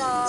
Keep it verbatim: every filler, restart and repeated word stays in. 小。